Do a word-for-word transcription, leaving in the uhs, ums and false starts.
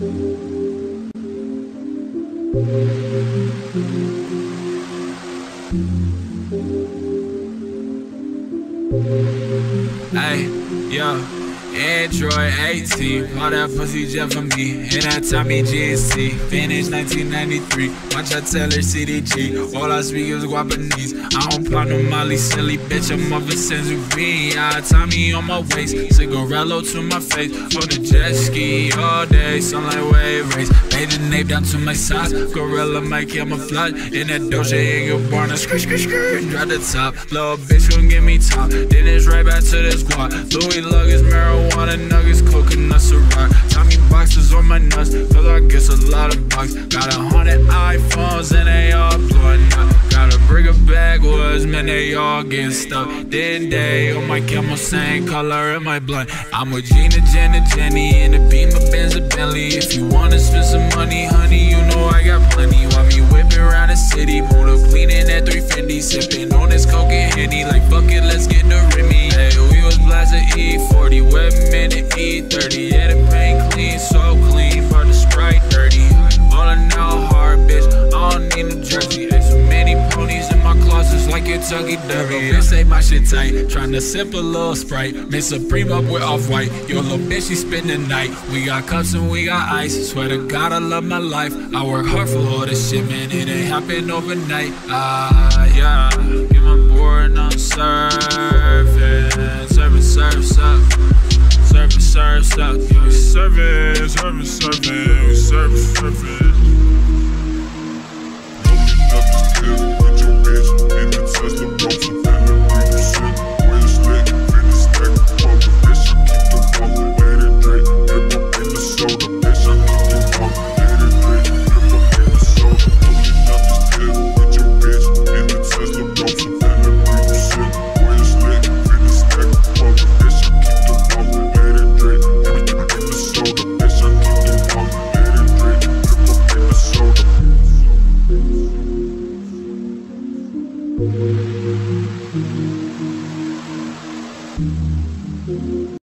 Hey, yo, Android eighteen, all that pussy jet from me, and I taught me G N C, finished nineteen ninety-three, watch I tell her C D G, all I speak is Guapanese, I don't pop no molly, silly bitch, I'm off a Censu V, I tie me on my waist, cigarello to my face, on the jet ski all day, sunlight wave race, made the nape down to my size, gorilla my camouflage, in that doja in your barn, I screech, screech, screech, drop the top, little bitch gon' give me top, then it's right back to the squad, Louis luggage, marijuana, marijuana nuggets, coconut syrup. Tommy boxes on my nuts, cause I guess a lot of bucks. Got a hundred iPhones and they all blowing up. Gotta bring a backwards, man, they all getting stuck. Then they on my camo, same color in my blunt. I'm with Gina, Jenna, Jenny, in the Beamer, Benz, and Bentley. If you wanna spend some money, honey, you know I got plenty. While me whipping around the city, motor cleaning that three Fendi, sipping on this coke and Henny. Like, fuck it, let's get the Remy. Hey, we was blasting E forty, wet minute E thirty. Yeah, the paint clean, so clean, but the Sprite dirty. All I know, hard bitch, I don't need a jersey. There's so many ponies in my closets like Kentucky Derby. Bitch, say my shit tight, tryna sip a little Sprite. Miss Supreme up with Off-White, yo, little bitch, she spend the night. We got cups and we got ice, swear to God, I love my life. I work hard for all this shit, man, it ain't happen overnight. Ah, uh, yeah, get my board and I'm surfing. Serving, surf's up. Serving, serving, serving, serving, serving, serving, serving, serving, serving. Open up the till with your bitch, and then touch the ropes, and then the real shit. Where it's lit, finish stack the pump, bitch, I keep the pump, let it drink, dip up in the soda, bitch, I keep the pump, let it drink, dip up in the soda. Open up the till with your bitch, and then touch the ropes, and then the real shit. Where it's lit, finish stack the pump, bitch, I keep the pump. Thank you.